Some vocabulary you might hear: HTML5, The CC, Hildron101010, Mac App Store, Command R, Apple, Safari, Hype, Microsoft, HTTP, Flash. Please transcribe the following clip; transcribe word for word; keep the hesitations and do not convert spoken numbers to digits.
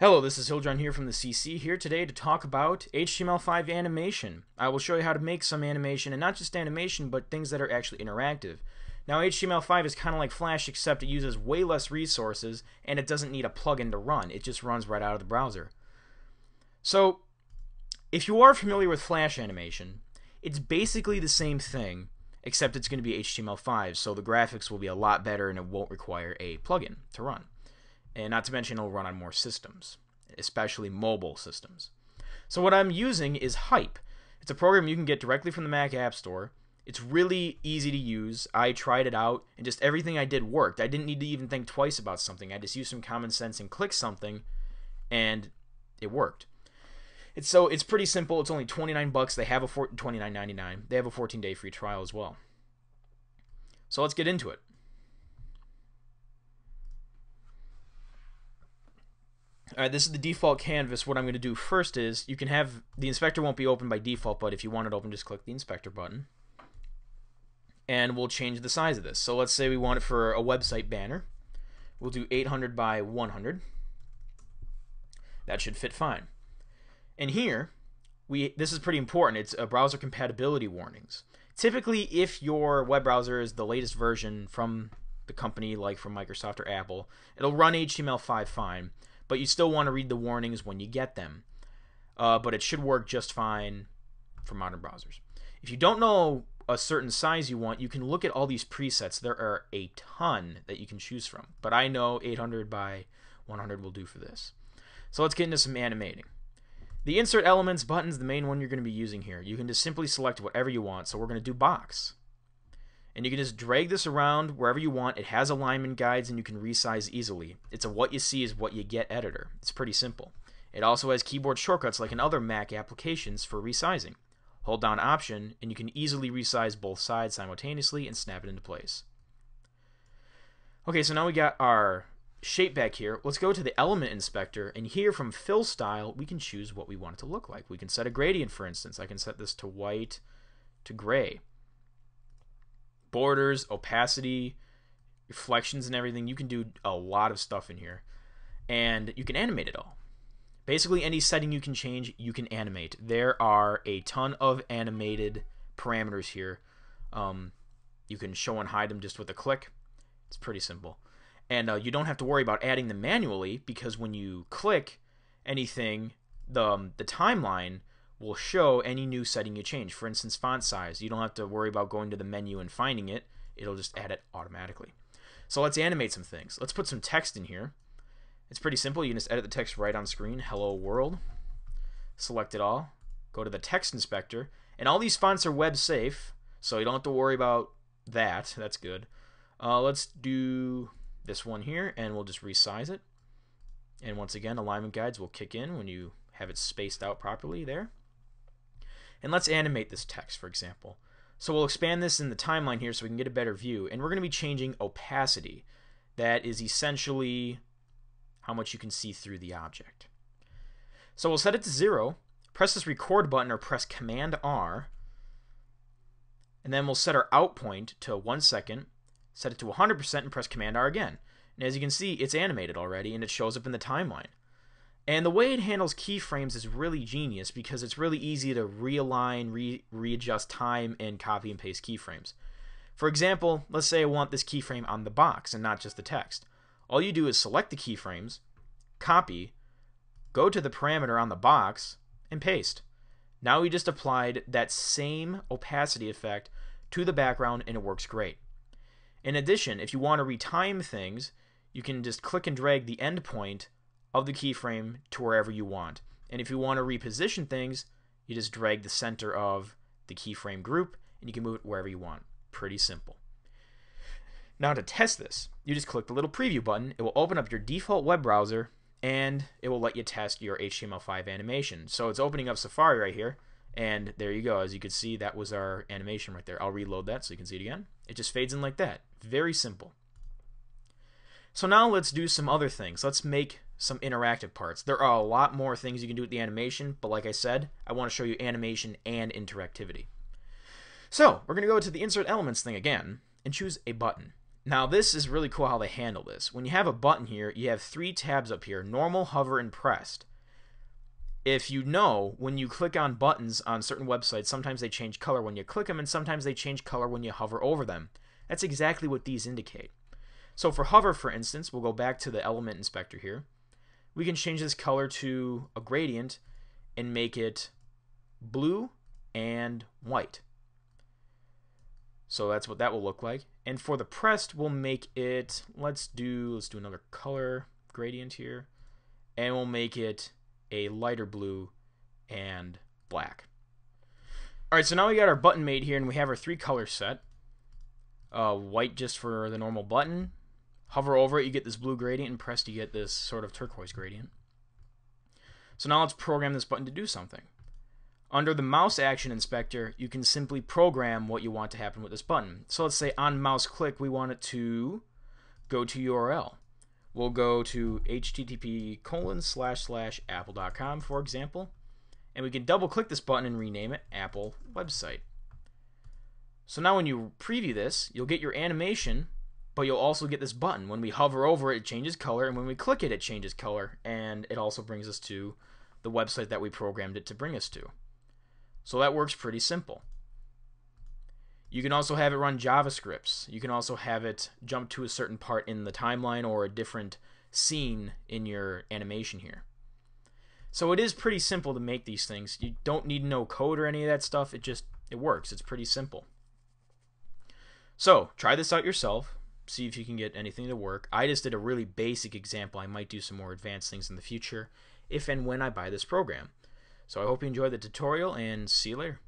Hello, this is Hildron here from The C C, here today to talk about H T M L five animation. I will show you how to make some animation, and not just animation, but things that are actually interactive. Now, H T M L five is kind of like Flash, except it uses way less resources, and it doesn't need a plugin to run. It just runs right out of the browser. So, if you are familiar with Flash animation, it's basically the same thing, except it's going to be H T M L five, so the graphics will be a lot better, and it won't require a plugin to run. And not to mention it'll run on more systems, especially mobile systems. So what I'm using is Hype. It's a program you can get directly from the Mac App Store. It's really easy to use. I tried it out, and just everything I did worked. I didn't need to even think twice about something. I just used some common sense and clicked something, and it worked. It's so it's pretty simple. It's only twenty-nine bucks. They have a twenty-nine ninety-nine. They have a fourteen day free trial as well. So let's get into it. Alright, this is the default canvas. What I'm going to do first is, you can have, the inspector won't be open by default, but if you want it open, just click the inspector button. And we'll change the size of this. So let's say we want it for a website banner. We'll do eight hundred by one hundred. That should fit fine. And here, we this is pretty important, it's a browser compatibility warnings. Typically, if your web browser is the latest version from the company, like from Microsoft or Apple, it'll run H T M L five fine. But you still want to read the warnings when you get them. Uh, but it should work just fine for modern browsers. If you don't know a certain size you want, you can look at all these presets. There are a ton that you can choose from. But I know eight hundred by one hundred will do for this. So let's get into some animating. The insert elements button's the main one you're going to be using here. You can just simply select whatever you want. So we're going to do box. And you can just drag this around wherever you want. It has alignment guides and you can resize easily. It's a what you see is what you get editor. It's pretty simple. It also has keyboard shortcuts like in other Mac applications for resizing. Hold down Option and you can easily resize both sides simultaneously and snap it into place. Okay, so now we got our shape back here. Let's go to the element inspector, and here from fill style we can choose what we want it to look like. We can set a gradient, for instance. I can set this to white to gray. Borders, opacity, reflections and everything. You can do a lot of stuff in here. And you can animate it all. Basically any setting you can change, you can animate. There are a ton of animated parameters here. Um, you can show and hide them just with a click. It's pretty simple. And uh, you don't have to worry about adding them manually, because when you click anything, the, um, the timeline will show any new setting you change. For instance, font size. You don't have to worry about going to the menu and finding it. It'll just add it automatically. So let's animate some things. Let's put some text in here. It's pretty simple. You can just edit the text right on screen. Hello world. Select it all. Go to the text inspector. And all these fonts are web safe, so you don't have to worry about that. That's good. Uh, let's do this one here, and we'll just resize it. And once again, alignment guides will kick in when you have it spaced out properly there. And let's animate this text, for example. So we'll expand this in the timeline here so we can get a better view. And we're going to be changing opacity. That is essentially how much you can see through the object. So we'll set it to zero. Press this record button or press Command R. And then we'll set our out point to one second. Set it to one hundred percent and press Command R again. And as you can see, it's animated already and it shows up in the timeline. And the way it handles keyframes is really genius, because it's really easy to realign, re readjust time, and copy and paste keyframes. For example, let's say I want this keyframe on the box and not just the text. All you do is select the keyframes, copy, go to the parameter on the box, and paste. Now we just applied that same opacity effect to the background and it works great. In addition, if you want to retime things, you can just click and drag the endpoint of the keyframe to wherever you want. And if you want to reposition things, you just drag the center of the keyframe group and you can move it wherever you want. Pretty simple. Now to test this, you just click the little preview button. It will open up your default web browser and it will let you test your H T M L five animation. So it's opening up Safari right here, and there you go. As you can see, that was our animation right there. I'll reload that so you can see it again. It just fades in like that. Very simple. So now let's do some other things. Let's make some interactive parts. There are a lot more things you can do with the animation, but like I said, I want to show you animation and interactivity. So we're going to go to the insert elements thing again and choose a button. Now this is really cool how they handle this. When you have a button here, you have three tabs up here: normal, hover, and pressed. If you know, when you click on buttons on certain websites, sometimes they change color when you click them, and sometimes they change color when you hover over them. That's exactly what these indicate. So for hover, for instance, we'll go back to the element inspector here. We can change this color to a gradient and make it blue and white. So that's what that will look like. And for the pressed, we'll make it, let's do let's do another color gradient here, and we'll make it a lighter blue and black. Alright, so now we got our button made here, and we have our three colors set. Uh, white just for the normal button. Hover over it, you get this blue gradient, and pressed, you get this sort of turquoise gradient. So now let's program this button to do something. Under the mouse action inspector, you can simply program what you want to happen with this button. So let's say on mouse click, we want it to go to U R L. We'll go to H T T P colon slash slash apple dot com, for example, and we can double click this button and rename it Apple website. So now when you preview this, you'll get your animation, but you'll also get this button. When we hover over it, it changes color, and when we click it, it changes color, and it also brings us to the website that we programmed it to bring us to. So that works pretty simple. You can also have it run JavaScripts. You can also have it jump to a certain part in the timeline or a different scene in your animation here. So it is pretty simple to make these things. You don't need no code or any of that stuff. It just, it works. It's pretty simple. So try this out yourself. See if you can get anything to work. I just did a really basic example. I might do some more advanced things in the future if and when I buy this program. So I hope you enjoyed the tutorial, and see you later.